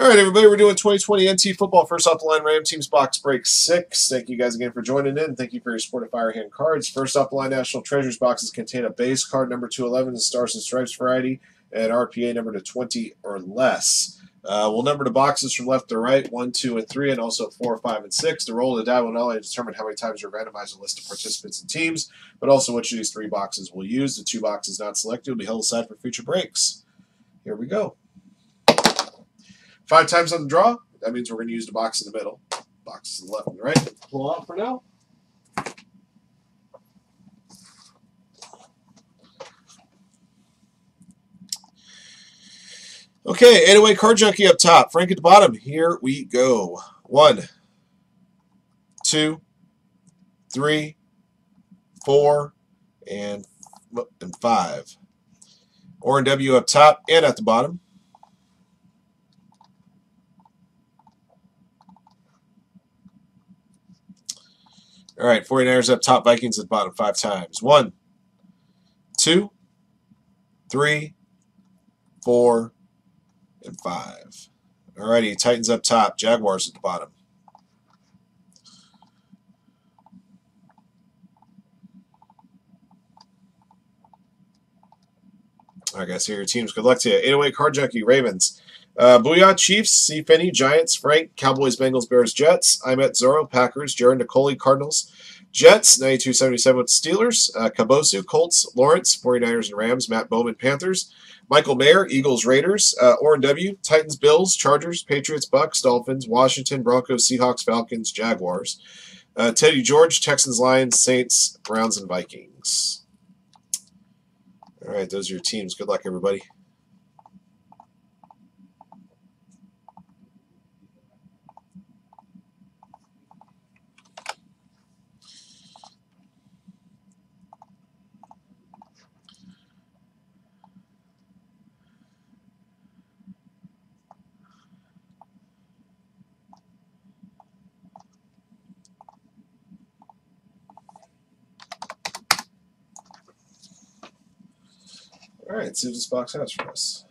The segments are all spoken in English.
All right, everybody, we're doing 2020 NT football. First off the line, Ram Teams Box Break 6. Thank you guys again for joining in. Thank you for your support of Firehand cards. First off the line, National Treasures boxes contain a base card number 211, the Stars and Stripes variety, and RPA number to 20 or less. We'll number the boxes from left to right, 1, 2, and 3, and also 4, 5, and 6. The roll of the die will not only determine how many times you randomize a list of participants and teams, but also which of these three boxes we'll use. The two boxes not selected will be held aside for future breaks. Here we go. 5 times on the draw. That means we're going to use the box in the middle. Boxes to the left and right. Pull out for now. Okay, 808 Card Junkie up top. Frank at the bottom. Here we go. 1, 2, 3, 4, and 5. Orin W up top and at the bottom. All right, 49ers up top, Vikings at bottom 5 times. 1, 2, 3, 4, and 5. All righty, Titans up top, Jaguars at the bottom. All right, guys, here are your teams. Good luck to you. 808 Card Junkie, Ravens. Booyah, Chiefs, C. Finney, Giants, Frank, Cowboys, Bengals, Bears, Jets. I'm at Zorro, Packers, Jaron Nicoli, Cardinals, Jets, 9277 with Steelers, Kabosu, Colts, Lawrence, 49ers and Rams, Matt Bowman, Panthers, Michael Mayer, Eagles, Raiders, Orin W, Titans, Bills, Chargers, Patriots, Bucks, Dolphins, Washington, Broncos, Seahawks, Falcons, Jaguars, Teddy George, Texans, Lions, Saints, Browns, and Vikings. All right, those are your teams. Good luck, everybody. All right, see what this box has for us.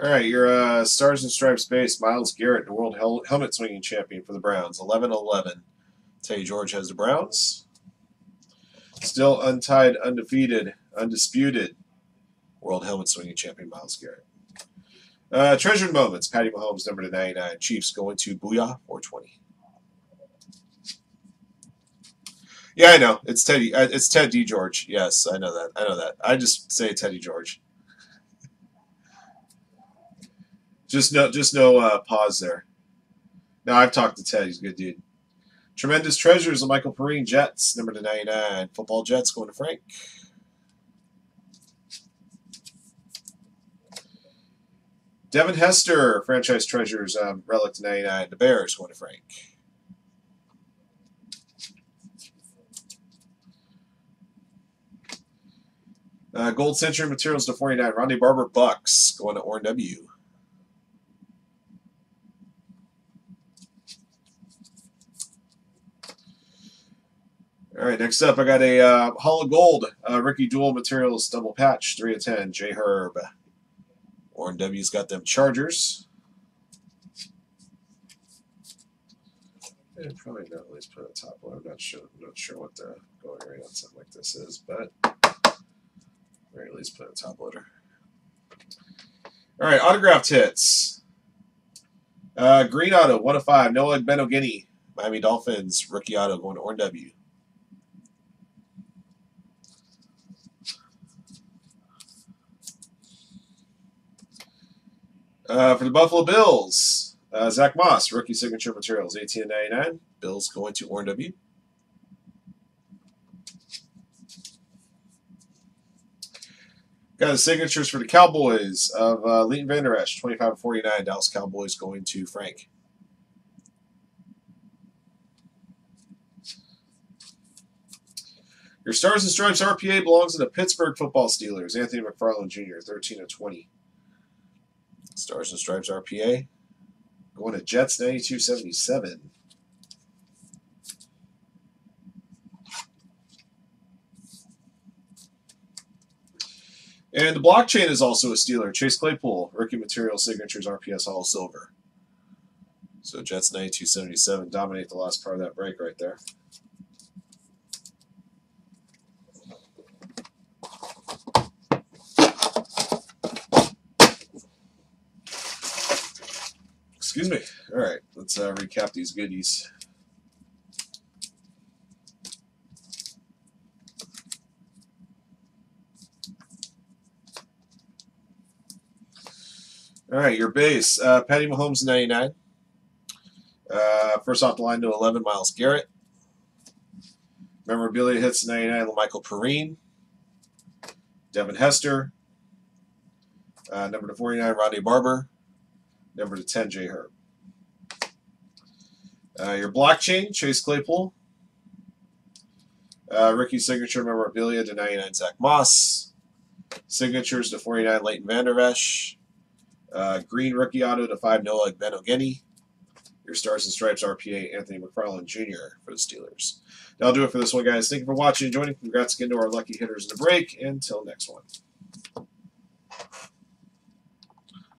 All right, your Stars and Stripes base, Myles Garrett, the World Helmet Swinging Champion for the Browns, 11-11. Teddy George has the Browns. Still untied, undefeated, undisputed, World Helmet Swinging Champion, Myles Garrett. Treasured Moments, Patty Mahomes, number to 99. Chiefs going to Booyah, 420. Yeah, I know. It's Teddy. It's Ted D. George. Yes, I know that. I just say Teddy George. Just no pause there. Now I've talked to Ted. He's a good dude. Tremendous Treasures of Michael Perrine, Jets, number to 99. Football Jets going to Frank. Devin Hester, Franchise Treasures, relic to 99. The Bears going to Frank. Gold Century Materials to 49. Ronde Barber, Bucks going to Orin W. All right, next up, I got a Hollow Gold, Ricky Dual Materials Double Patch, 3 of 10, J. Herb. Orin W's got them Chargers. And probably not at least put on top one. I'm not sure what the going rate on something like this is, but or at least put a top loader. All right, autographed hits. Green auto, 1 of 5, Noah Bonogini, Miami Dolphins, rookie auto going to Orin W. For the Buffalo Bills, Zach Moss, rookie signature materials, 18 of 99. Bills going to Orin W. Got the signatures for the Cowboys of Leighton Vander Esch, 25/49. Dallas Cowboys going to Frank. Your Stars and Stripes RPA belongs to the Pittsburgh Football Steelers. Anthony McFarland Jr., 13/20. Stars and Stripes RPA going to Jets, 92/77. And the blockchain is also a Steeler. Chase Claypool, rookie material signatures, RPS Hall Silver. So Jets 92/77 dominate the last part of that break right there. Excuse me. All right, let's recap these goodies. All right, your base. Patty Mahomes, 99. First off the line to 11, Myles Garrett. Memorabilia hits, 99, Michael Perrine. Devin Hester. Number to 49, Ronde Barber. Number to 10, J. Herb. Your blockchain, Chase Claypool. Rookie signature memorabilia to 99, Zach Moss. Signatures to 49, Leighton Vander Esch. Green rookie auto to 5, Noah Bonogini. Your Stars and Stripes RPA, Anthony McFarland Jr. for the Steelers. That'll do it for this one, guys. Thank you for watching and joining. Congrats again to our lucky hitters in the break. Until next one.